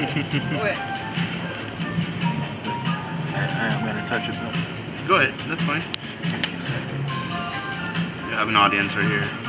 I'm going to touch it though. Go ahead, that's fine. You have an audience right here.